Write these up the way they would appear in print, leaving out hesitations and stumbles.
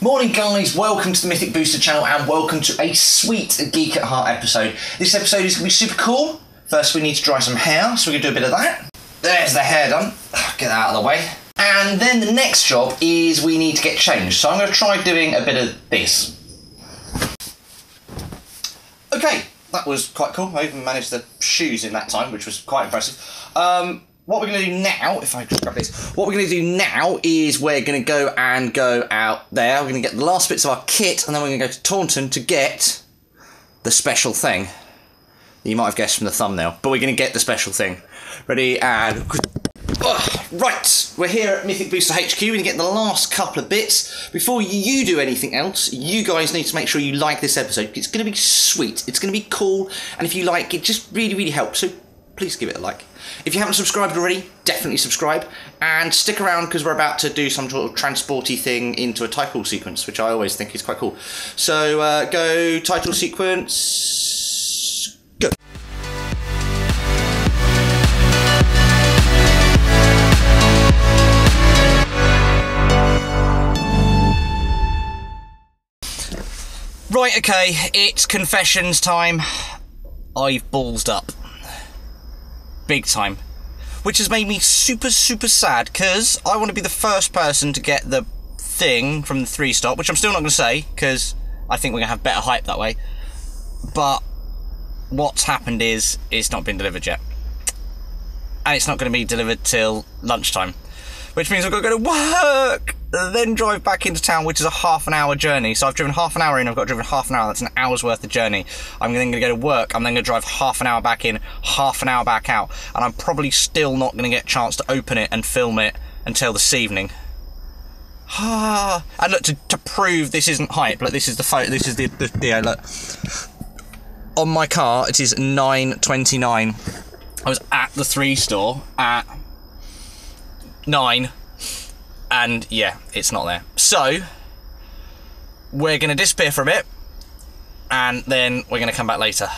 Morning guys, welcome to the Mythic Booster channel and welcome to a sweet Geek at Heart episode. This episode is going to be super cool. First we need to dry some hair, so we're going to do a bit of that. There's the hair done. Get that out of the way. And then the next job is we need to get changed. So I'm going to try doing a bit of this. Okay, that was quite cool. I even managed the shoes in that time, which was quite impressive. What we're going to do now, if I just grab this, what we're going to do now is we're going to go out there. We're going to get the last bits of our kit, and then we're going to go to Taunton to get the special thing. You might have guessed from the thumbnail, but we're going to get the special thing. Ready, and... right, we're here at Mythic Booster HQ. We're going to get the last couple of bits. Before you do anything else, you guys need to make sure you like this episode. It's going to be sweet. It's going to be cool. And if you like, it just really, really helps. So please give it a like. If you haven't subscribed already, definitely subscribe. And stick around because we're about to do some sort of transporty thing into a title sequence, which I always think is quite cool. So go title sequence, go. Right, okay, it's confessions time. I've ballsed up. Big time. Which has made me super, super sad, because I want to be the first person to get the thing from the 3-stop, which I'm still not going to say, because I think we're going to have better hype that way. But what's happened is it's not been delivered yet. And it's not going to be delivered till lunchtime. Which means I've got to go to work, then drive back into town, which is a half an hour journey. So I've driven half an hour in, I've got to drive half an hour, that's an hour's worth of journey. I'm then going to go to work, I'm then going to drive half an hour back in, half an hour back out, and I'm probably still not going to get a chance to open it and film it until this evening. And look, to prove this isn't hype, look, this is the photo, this is the yeah, look. On my car, it is 9:29. I was at the 3 store at 9, and yeah, it's not there. So we're going to disappear for a bit, and then we're going to come back later.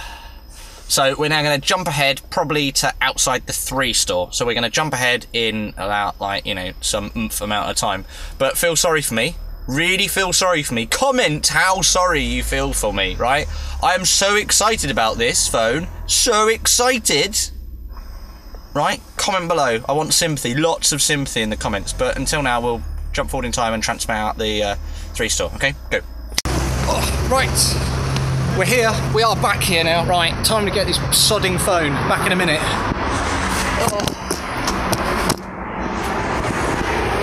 So we're now going to jump ahead, probably to outside the 3 store. So we're going to jump ahead in about, like, you know, some oomph amount of time. But feel sorry for me. Really feel sorry for me. Comment how sorry you feel for me, right? I am so excited about this phone. So excited. Right? Comment below. I want sympathy. Lots of sympathy in the comments. But until now, we'll jump forward in time and transfer out the 3 store. Okay? Go. Oh, right. We're here. We are back here now. Right. Time to get this sodding phone. Back in a minute. Oh.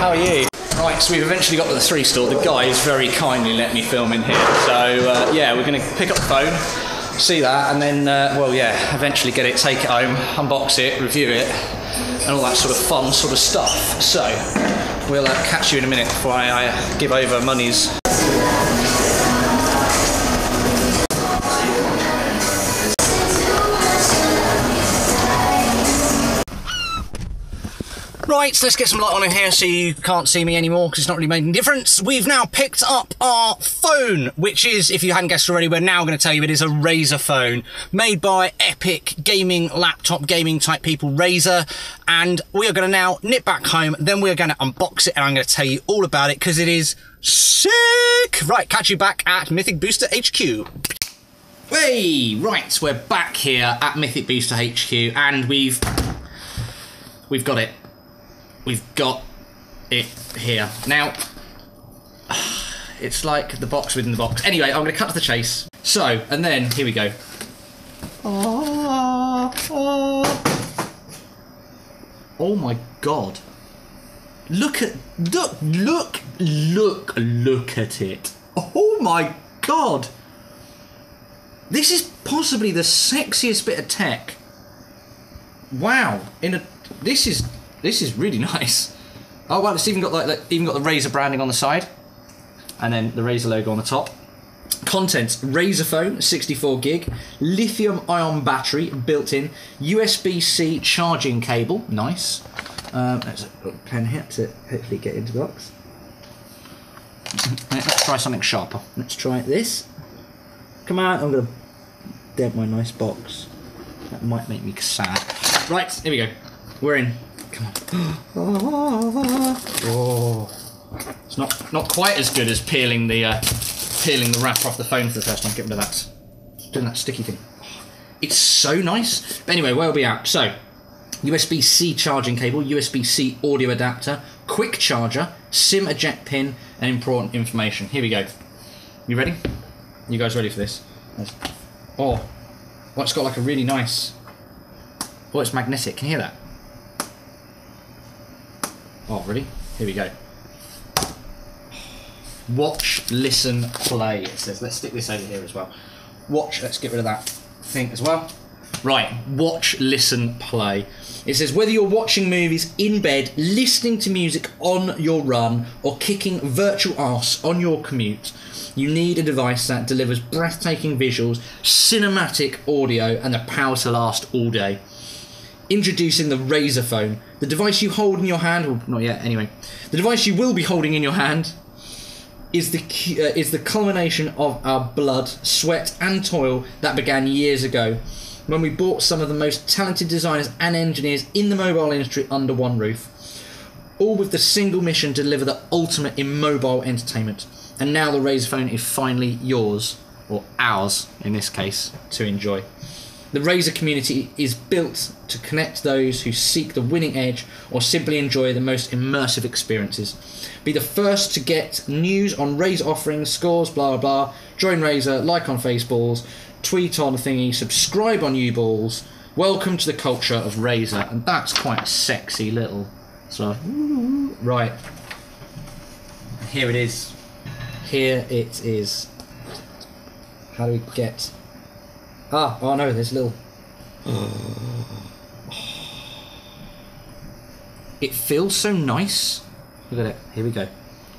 How are you? Right, so we've eventually got to the 3 store. The guy has very kindly let me film in here. So, yeah, we're going to pick up the phone. See that, and then, well, yeah, eventually get it, take it home, unbox it, review it, and all that sort of fun sort of stuff. So, we'll catch you in a minute before I give over monies. Right, so let's get some light on in here so you can't see me anymore because it's not really made any difference. We've now picked up our phone, which is, if you hadn't guessed already, we're now going to tell you it is a Razer phone made by Epic Gaming Laptop Gaming Type People, Razer. And we are going to now nip back home, then we're going to unbox it, and I'm going to tell you all about it because it is sick. Right, catch you back at Mythic Booster HQ. Hey, right, we're back here at Mythic Booster HQ, and we've got it. We've got it here. Now, it's like the box within the box. Anyway, I'm going to cut to the chase. So, and then, here we go. Oh my God. Look at it. Oh my God. This is possibly the sexiest bit of tech. Wow. This is really nice. Oh wow, it's even got like the Razer branding on the side, and then the Razer logo on the top. Contents: Razer phone, 64 gig, lithium-ion battery built in, USB-C charging cable. Nice. There's a pen here to hopefully get into the box. Let's try something sharper. Let's try this. Come on, I'm gonna dead my nice box. That might make me sad. Right, here we go. We're in. Come on. Oh. It's not quite as good as peeling the wrapper off the phone for the first time. Get rid of that. Doing that sticky thing. It's so nice. But anyway, where are we at? So, USB-C charging cable, USB-C audio adapter, quick charger, SIM eject pin, and important information. Here we go. You ready? You guys ready for this? Oh, well, it's got like a really nice... Oh, it's magnetic. Can you hear that? Oh, ready? Here we go. Watch, listen, play, it says. Let's stick this over here as well. Watch, let's get rid of that thing as well. Right, watch, listen, play. It says, whether you're watching movies in bed, listening to music on your run, or kicking virtual arse on your commute, you need a device that delivers breathtaking visuals, cinematic audio, and the power to last all day. Introducing the Razer Phone. The device you hold in your hand, well, not yet, anyway. The device you will be holding in your hand is the culmination of our blood, sweat, and toil that began years ago, when we brought some of the most talented designers and engineers in the mobile industry under one roof, all with the single mission to deliver the ultimate in mobile entertainment. And now the Razer Phone is finally yours, or ours in this case, to enjoy. The Razer community is built to connect those who seek the winning edge or simply enjoy the most immersive experiences. Be the first to get news on Razer offerings, scores, blah, blah, blah. Join Razer, like on Faceballs, tweet on thingy, subscribe on YouBalls. Welcome to the culture of Razer. And that's quite a sexy little... So, right. Here it is. Here it is. How do we get... Ah, oh no, there's a little... It feels so nice. Look at it. Here we go.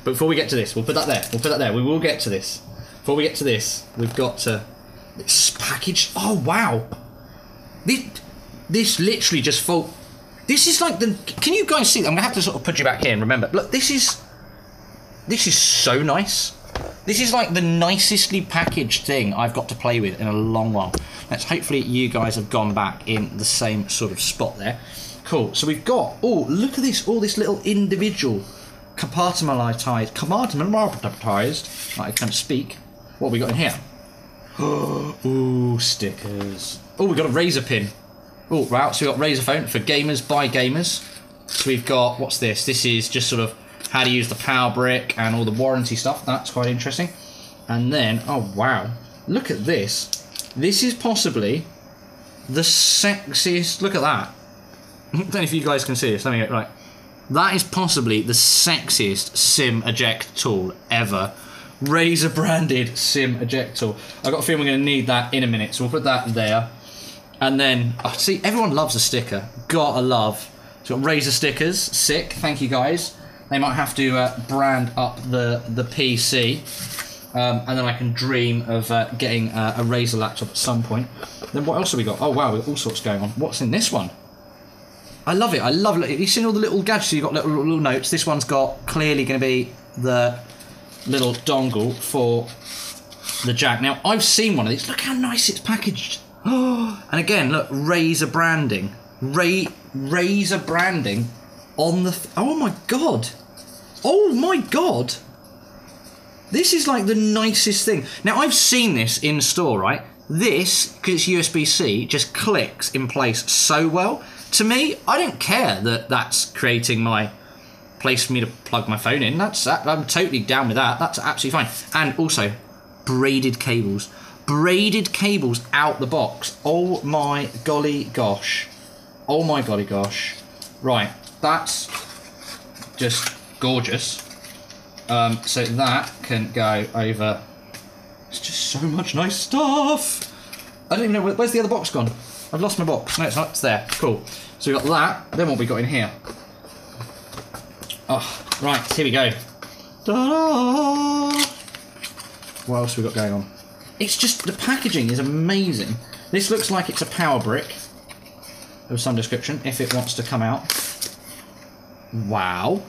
But before we get to this, we'll put that there. We'll put that there. We will get to this. Before we get to this, we've got to... It's packaged... Oh, wow. This literally just fold... This is like the... Can you guys see? I'm going to have to sort of put you back here and remember. Look, this is... This is so nice. This is like the nicestly packaged thing I've got to play with in a long while. Let's hopefully you guys have gone back in the same sort of spot there. Cool. So we've got, oh, look at this, all this little individual compartmentalized, I can't speak. What have we got in here? Ooh, stickers. Oh, we've got a Razer pin. Oh, right, so we've got Razer Phone for gamers by gamers. So we've got, what's this? This is just sort of how to use the power brick and all the warranty stuff. That's quite interesting. And then, oh wow, look at this. This is possibly the sexiest, look at that. I don't know if you guys can see this, let me get it right. That is possibly the sexiest SIM eject tool ever. Razer branded SIM eject tool. I've got a feeling we're gonna need that in a minute, so we'll put that there. And then, oh, see, everyone loves a sticker. Gotta love. So we've got Razer stickers, sick, thank you guys. They might have to brand up the PC, and then I can dream of getting a Razer laptop at some point. Then what else have we got? Oh wow, we've got all sorts going on. What's in this one? I love it, I love it. You've seen all the little gadgets, you've got little notes. This one's got clearly going to be the little dongle for the jack. Now, I've seen one of these. Look how nice it's packaged. Oh, and again, look, Razer branding. Razer branding. On the... oh my god! Oh my god! This is like the nicest thing. Now I've seen this in store, right? This, because it's USB-C, just clicks in place so well. To me, I don't care that that's creating my place for me to plug my phone in. I'm totally down with that. That's absolutely fine. And also, braided cables. Braided cables out the box. Oh my golly gosh. Oh my golly gosh. Right. That's just gorgeous. So that can go over. It's just so much nice stuff. I don't even know, where's the other box gone? I've lost my box. No, it's not, it's there, cool. So we got that, then what we got in here? Oh, right, here we go. Ta-da! What else have we got going on? It's just, the packaging is amazing. This looks like it's a power brick of some description, if it wants to come out. Wow.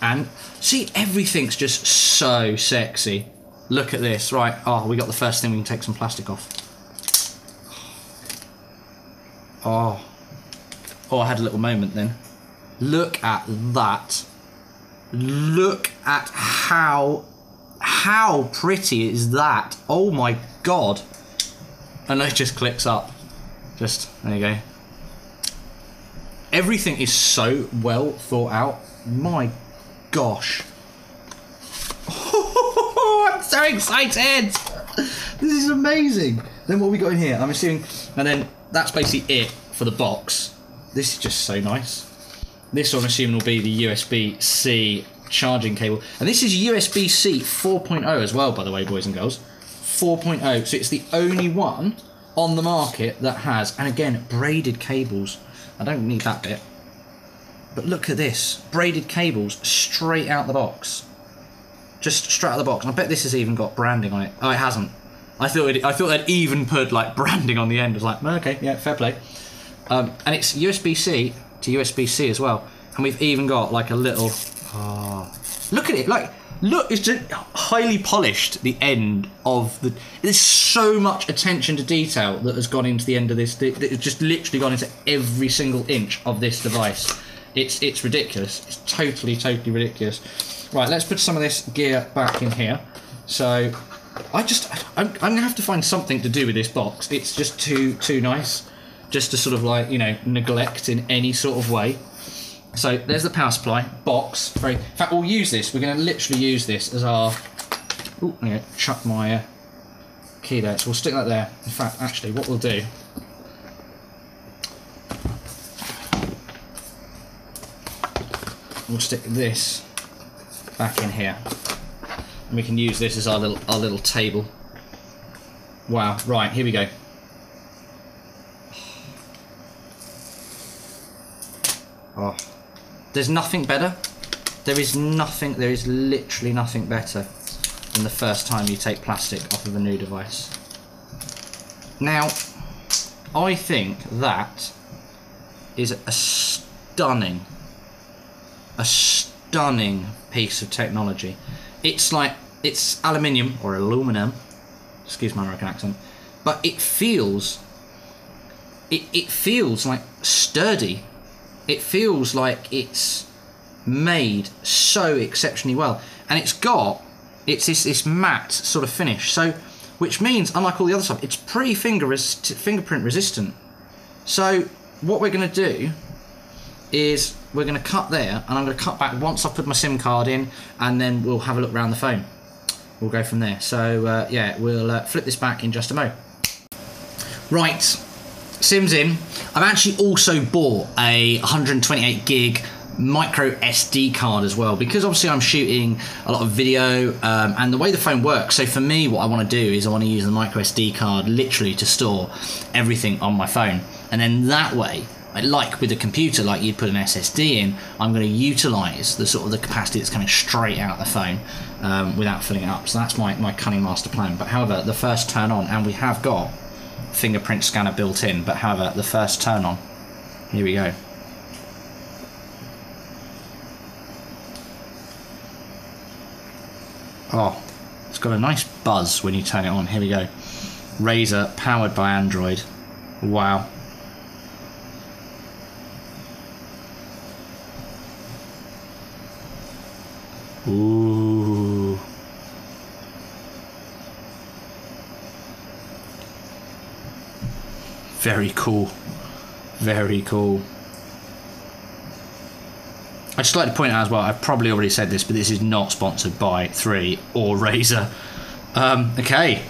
And see, everything's just so sexy. Look at this, right? Oh, we got the first thing. We can take some plastic off. Oh, I had a little moment then. Look at that. Look at how pretty is that? Oh my god. And it just clicks up. Just, there you go. Everything is so well thought out. My gosh. I'm so excited. This is amazing. Then what we got in here, I'm assuming, and then that's basically it for the box. This is just so nice. This one, I'm assuming, will be the USB-C charging cable. And this is USB-C 4.0 as well, by the way, boys and girls. 4.0, so it's the only one on the market that has, and again, braided cables. I don't need that bit. But look at this. Braided cables straight out the box. Just straight out the box. I bet this has even got branding on it. Oh, it hasn't. I thought they'd even put, like, branding on the end. I was like, okay, yeah, fair play. And it's USB-C to USB-C as well. And we've even got, like, a little... Oh, look at it. Like, look, it's just highly polished, the end of the... There's so much attention to detail that has gone into the end of this. It's just literally gone into every single inch of this device. It's ridiculous. It's totally, totally ridiculous. Right, let's put some of this gear back in here. So... I'm gonna have to find something to do with this box. It's just too nice, just to sort of like, you know, neglect in any sort of way. So there's the power supply box. In fact, we'll use this. We're gonna literally use this as our. Ooh, I'm gonna chuck my key there. So we'll stick that there. In fact, actually, what we'll do. We'll stick this back in here. And we can use this as our little table. Wow, right, here we go. Oh. There's nothing better. There is literally nothing better than the first time you take plastic off of a new device. Now, I think that is a stunning piece of technology. It's like, it's aluminium, or aluminum, excuse my American accent, but it feels like sturdy. It feels like it's made so exceptionally well. And it's got, it's this matte sort of finish, so, which means, unlike all the other stuff, it's pretty fingerprint resistant. So, what we're going to do is we're going to cut there, and I'm going to cut back once I've put my SIM card in, and then we'll have a look around the phone. We'll go from there. So, yeah, we'll flip this back in just a mo. Right, SIM's in. I've actually also bought a 128 gig micro SD card as well, because obviously I'm shooting a lot of video and the way the phone works, so for me what I want to do is I want to use the micro SD card literally to store everything on my phone, and then that way, like with a computer, like you'd put an SSD in, I'm going to utilise the sort of the capacity that's coming straight out of the phone without filling it up. So that's my cunning master plan. But however, the first turn on, and we have got fingerprint scanner built in, but however, the first turn on, here we go. Oh, it's got a nice buzz when you turn it on. Here we go. Razer, powered by Android. Wow. Ooh. Very cool. Very cool. I'd just like to point out as well, I've probably already said this, but this is not sponsored by 3 or Razer. Okay.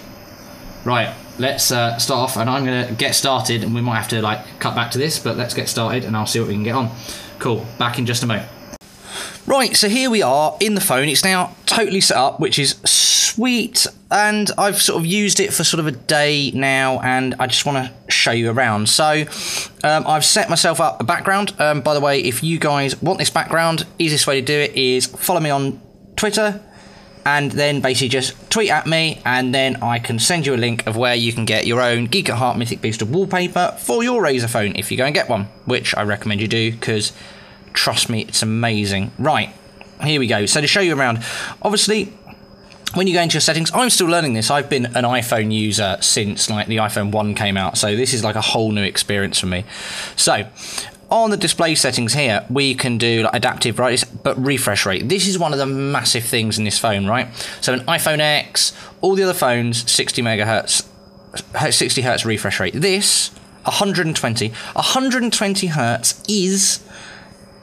Right, let's start off, and I'm going to get started, and we might have to like cut back to this, but let's get started, and I'll see what we can get on. Cool, back in just a moment. Right, so here we are in the phone. It's now totally set up, which is sweet, and I've sort of used it for sort of a day now, and I just want to show you around. So I've set myself up a background. By the way, if you guys want this background, easiest way to do it is follow me on Twitter, and then basically just tweet at me, and then I can send you a link of where you can get your own Geek at Heart Mythic Booster wallpaper for your Razer phone if you go and get one, which I recommend you do, because... trust me, it's amazing. Right, here we go. So to show you around, obviously, when you go into your settings, I'm still learning this. I've been an iPhone user since like the iPhone 1 came out. So this is like a whole new experience for me. So on the display settings here, we can do like adaptive brightness, but refresh rate. This is one of the massive things in this phone, right? So an iPhone X, all the other phones, 60 hertz refresh rate. This, 120 hertz is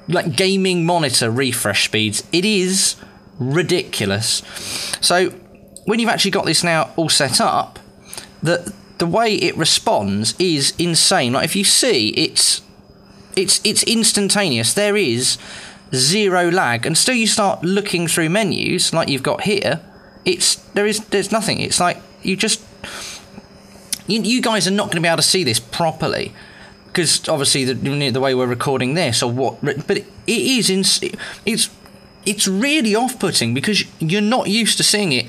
like gaming monitor refresh speeds. It is ridiculous. So when you've actually got this now all set up, the way it responds is insane. Like if you see, it's instantaneous. There is zero lag, and still you start looking through menus like you've got here. There's nothing. It's like you just. You guys are not going to be able to see this properly because obviously the way we're recording this or what, but it's really off-putting because you're not used to seeing it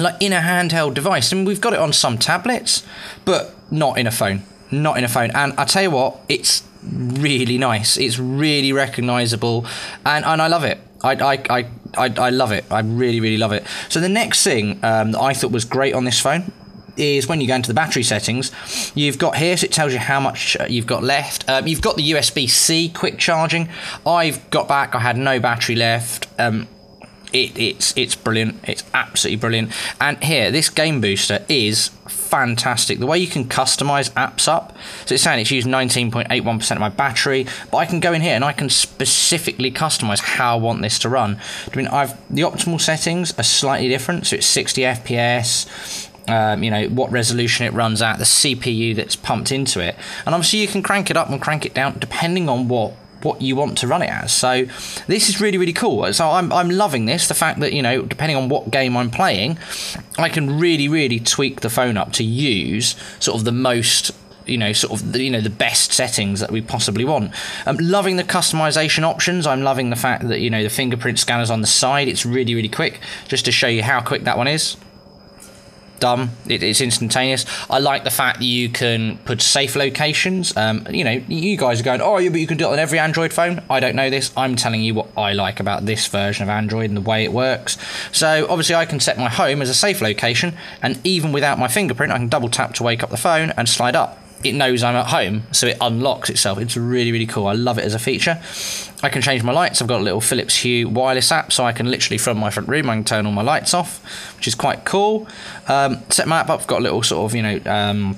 like in a handheld device. I mean, we've got it on some tablets, but not in a phone, And I tell you what, it's really nice. It's really recognisable, and I love it. I love it. I really, really love it. So the next thing that I thought was great on this phone is when you go into the battery settings, you've got here, so it tells you how much you've got left. You've got the USB-C quick charging. I've got back, I had no battery left. It's brilliant. It's absolutely brilliant. And here, this Game Booster is fantastic. The way you can customize apps up. So it's saying it's used 19.81% of my battery, but I can go in here and I can specifically customize how I want this to run. I mean, the optimal settings are slightly different. So it's 60 FPS. You know, what resolution it runs at, the CPU that's pumped into it. And obviously you can crank it up and crank it down depending on what you want to run it as. So this is really, really cool. So I'm loving this, the fact that, you know, depending on what game I'm playing, I can really, really tweak the phone up to use sort of the most, you know, sort of, you know, the best settings that we possibly want. I'm loving the customization options. I'm loving the fact that, you know, the fingerprint scanner's on the side. It's really, really quick. Just to show you how quick that one is. It's instantaneous. I like the fact that you can put safe locations. You know, you guys are going, oh, yeah, but you can do it on every Android phone. I don't know this. I'm telling you what I like about this version of Android and the way it works. So obviously I can set my home as a safe location, and even without my fingerprint, I can double tap to wake up the phone and slide up. It knows I'm at home, so it unlocks itself. It's really, really cool. I love it as a feature. I can change my lights. I've got a little Philips Hue wireless app, so I can literally, from my front room, I can turn all my lights off, which is quite cool. Set my app up. I've got a little sort of, you know,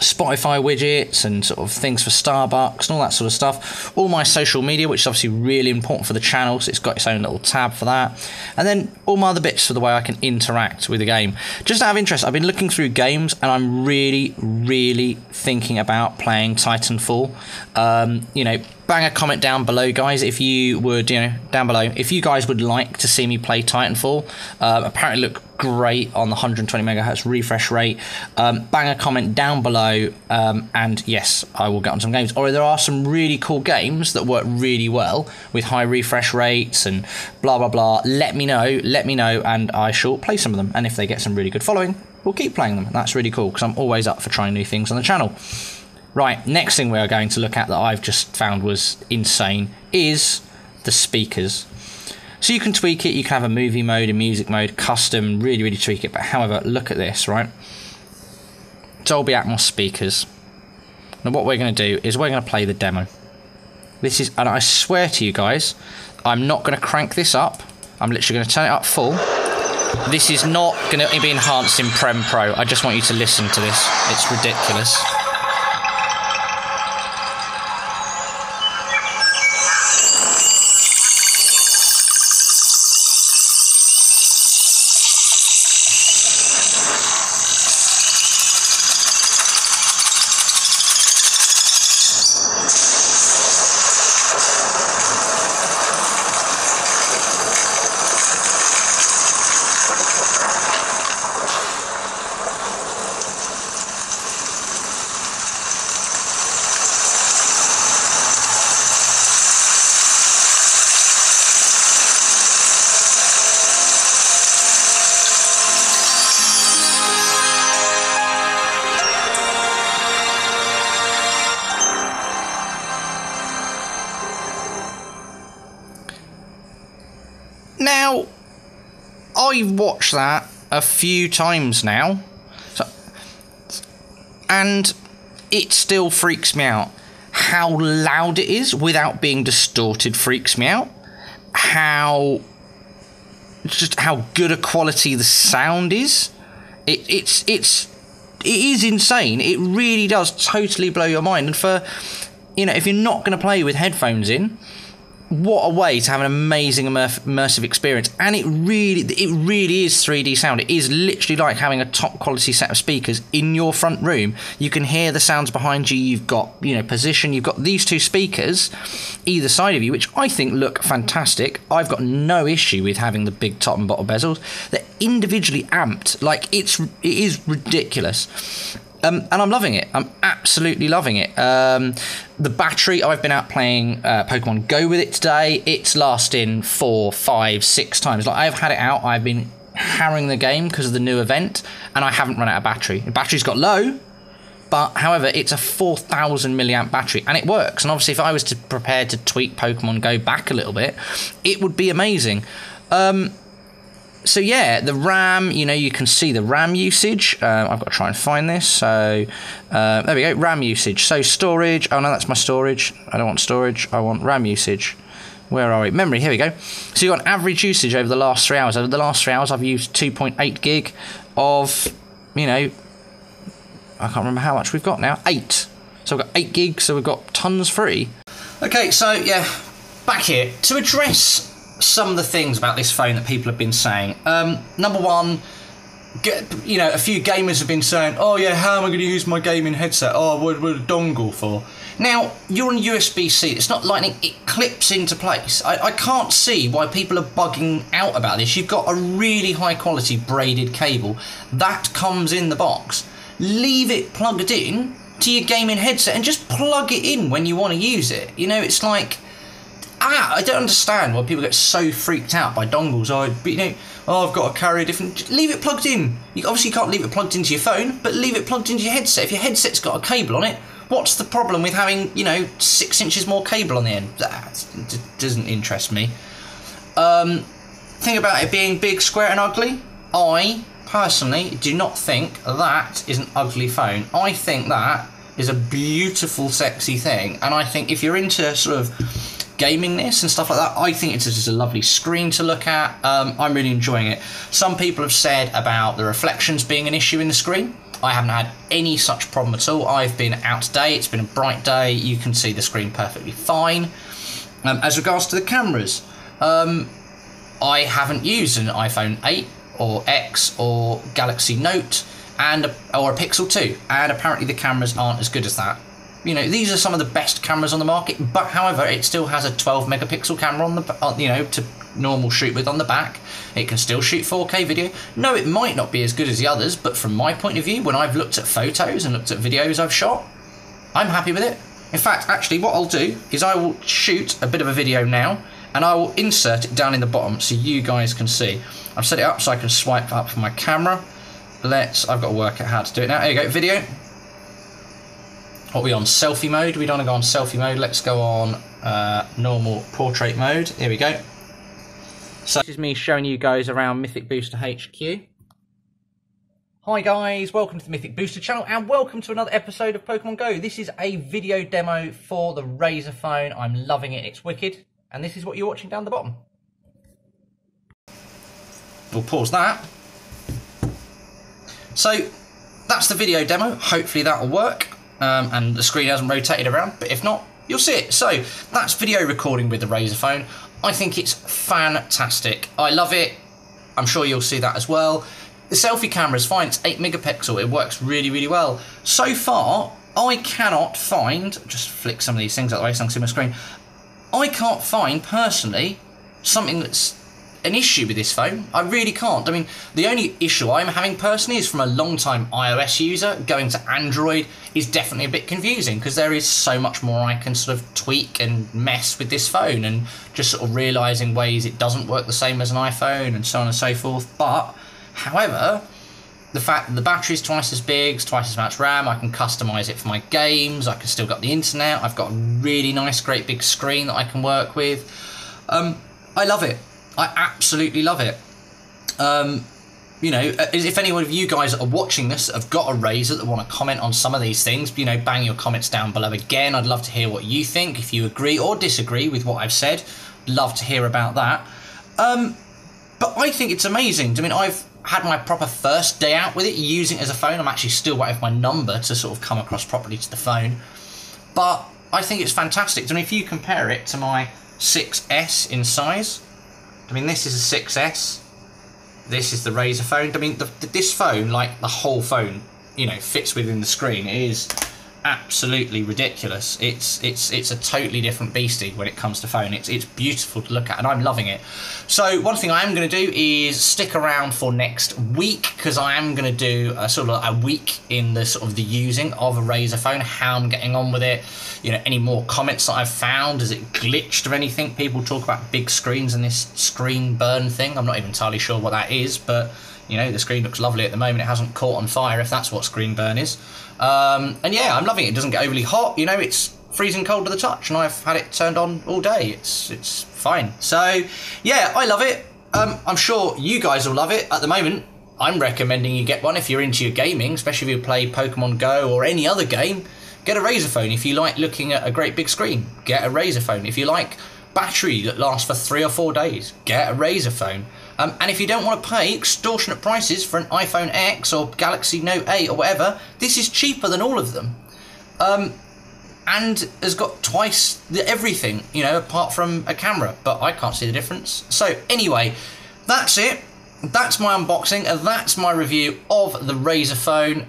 Spotify widgets and sort of things for Starbucks and all that sort of stuff. All my social media, which is obviously really important for the channel, so it's got its own little tab for that. And then all my other bits for the way I can interact with the game. Just out of interest, I've been looking through games and I'm really, really thinking about playing Titanfall. You know, bang a comment down below, guys, if you would, you know, down below, if you guys would like to see me play Titanfall. Apparently look great on the 120 megahertz refresh rate. Bang a comment down below, and yes, I will get on some games. Or there are some really cool games that work really well with high refresh rates and blah, blah, blah. Let me know, and I shall play some of them. And if they get some really good following, we'll keep playing them. That's really cool, because I'm always up for trying new things on the channel. Right, next thing we are going to look at that I've just found was insane is the speakers. So you can tweak it, you can have a movie mode, a music mode, custom, really, really tweak it. But however, look at this, right? Dolby Atmos speakers. Now what we're going to do is we're going to play the demo. This is, and I swear to you guys, I'm not going to crank this up. I'm literally going to turn it up full. This is not going to be enhanced in Prem Pro. I just want you to listen to this. It's ridiculous. Now, I've watched that a few times now, and it still freaks me out. how loud it is without being distorted freaks me out. Just how good a quality the sound is. It is insane. It really does totally blow your mind. And for, you know, if you're not going to play with headphones in, what a way to have an amazing immersive experience. And it really is 3D sound. It is literally like having a top quality set of speakers in your front room. You can hear the sounds behind you. You've got, you know, position. You've got these two speakers either side of you, which I think look fantastic. I've got no issue with having the big top and bottom bezels. They're individually amped. Like, it is ridiculous. And I'm loving it. I'm absolutely loving it. The battery, I've been out playing Pokemon Go with it today. It's lasting 4, 5, 6 times. Like, I've had it out. I've been hammering the game because of the new event, and I haven't run out of battery. The battery's got low, but however, it's a 4,000 milliamp battery, and it works. And obviously, if I was prepared to tweak Pokemon Go back a little bit, it would be amazing. So yeah, the RAM, you know, you can see the RAM usage. I've got to try and find this. So there we go, RAM usage. So storage, oh no, that's my storage. I don't want storage, I want RAM usage. Where are we? Memory, here we go. So you've got average usage over the last 3 hours. Over the last 3 hours, I've used 2.8 gig of, you know, I can't remember how much we've got now, 8. So I've got 8 gigs, so we've got tons free. Okay, so yeah, back here to address some of the things about this phone that people have been saying. Number one, you know, a few gamers have been saying, oh yeah, how am I going to use my gaming headset? Oh, what a dongle for? Now, you're on USB-C, it's not lightning, it clips into place. I can't see why people are bugging out about this. You've got a really high quality braided cable that comes in the box. Leave it plugged in to your gaming headset and just plug it in when you want to use it. You know, it's like, I don't understand why people get so freaked out by dongles. You know, oh, I've got to carry a different... Just leave it plugged in. You obviously can't leave it plugged into your phone, but leave it plugged into your headset. If your headset's got a cable on it, what's the problem with having, you know, 6 inches more cable on the end? That doesn't interest me. Think about it being big, square and ugly. I, personally, do not think that is an ugly phone. I think that is a beautiful, sexy thing. And I think if you're into sort of gaming this and stuff like that, I think it's just a lovely screen to look at. I'm really enjoying it. Some people have said about the reflections being an issue in the screen. I haven't had any such problem at all. I've been out today, it's been a bright day, you can see the screen perfectly fine. As regards to the cameras, I haven't used an iPhone 8 or X or Galaxy Note or a Pixel 2, and apparently the cameras aren't as good as that. You know, these are some of the best cameras on the market, but however, it still has a 12 megapixel camera on the, you know, to normal shoot with on the back. It can still shoot 4K video. No, it might not be as good as the others, but from my point of view, when I've looked at photos and looked at videos I've shot, I'm happy with it. In fact, actually, what I'll do is I will shoot a bit of a video now, and I will insert it down in the bottom so you guys can see. I've set it up so I can swipe up for my camera. I've got to work out how to do it now. There you go, video. What are we on, selfie mode? We don't want to go on selfie mode. Let's go on normal portrait mode. Here we go. So this is me showing you guys around Mythic Booster HQ. Hi guys, welcome to the Mythic Booster channel and welcome to another episode of Pokemon Go. This is a video demo for the Razer phone. I'm loving it, it's wicked. And this is what you're watching down the bottom. We'll pause that. So that's the video demo. Hopefully that'll work. And the screen hasn't rotated around, but if not, you'll see it. So that's video recording with the Razer phone. I think it's fantastic. I love it. I'm sure you'll see that as well. The selfie camera is fine. It's 8 megapixel. It works really, really well. So far, I cannot find... Just flick some of these things out the way so I can see my screen. I can't find, personally, something that's an issue with this phone. I really can't. I mean, the only issue I'm having personally is from a long-time iOS user. Going to Android is definitely a bit confusing because there is so much more I can sort of tweak and mess with this phone and just sort of realising ways it doesn't work the same as an iPhone and so on and so forth. But, however, the fact that the battery's twice as big, twice as much RAM, I can customise it for my games, I can still got the internet, I've got a really nice, great big screen that I can work with. I love it. I absolutely love it. you know, if any of you guys that are watching this have got a Razer that want to comment on some of these things, you know, bang your comments down below again. I'd love to hear what you think, if you agree or disagree with what I've said. Love to hear about that. But I think it's amazing. I mean, I've had my proper first day out with it, using it as a phone. I'm actually still waiting for my number to sort of come across properly to the phone. But I think it's fantastic. I mean, if you compare it to my 6S in size, I mean, this is a 6S. This is the Razer phone. I mean, this phone, like the whole phone, you know, fits within the screen. It is absolutely ridiculous. It's a totally different beastie when it comes to phone. It's beautiful to look at, and I'm loving it. So one thing I am going to do is stick around for next week, because I am going to do a sort of a week in the sort of the using of a Razer phone, how I'm getting on with it, you know, any more comments that I've found, has it glitched or anything. People talk about big screens and this screen burn thing. I'm not even entirely sure what that is, but you know, the screen looks lovely at the moment. It hasn't caught on fire, if that's what screen burn is. And yeah, I'm loving it. It doesn't get overly hot. You know, it's freezing cold to the touch, and I've had it turned on all day. It's fine. So yeah, I love it. I'm sure you guys will love it. At the moment, I'm recommending you get one if you're into your gaming, especially if you play Pokemon Go or any other game. Get a Razer phone. If you like looking at a great big screen, get a Razer phone. If you like battery that lasts for 3 or 4 days, get a Razer phone. And if you don't want to pay extortionate prices for an iPhone X or Galaxy Note 8 or whatever, this is cheaper than all of them. And has got twice everything, you know, apart from a camera. But I can't see the difference. So anyway, that's it. That's my unboxing, and that's my review of the Razer phone.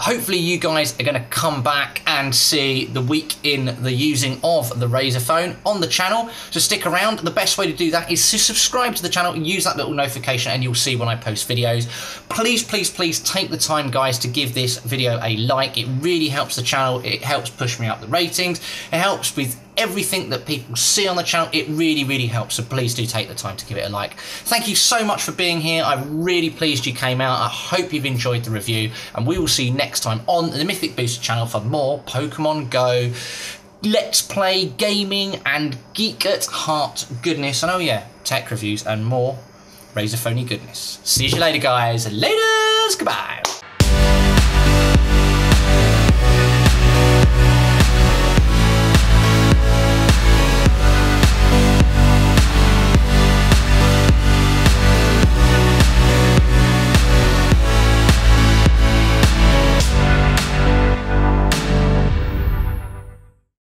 Hopefully you guys are going to come back and see the week in the using of the Razer phone on the channel. So stick around. The best way to do that is to subscribe to the channel, use that little notification, and you'll see when I post videos. Please, please, please take the time, guys, to give this video a like. It really helps the channel. It helps push me up the ratings. It helps with everything that people see on the channel. It really, really helps, so please do take the time to give it a like. Thank you so much for being here. I'm really pleased you came out. I hope you've enjoyed the review, and we will see you next time on the Mythic Booster channel for more Pokemon Go, Let's Play, gaming, and Geek at Heart goodness, and oh yeah, tech reviews and more Razer phony goodness. See you later, guys. Laters. Goodbye.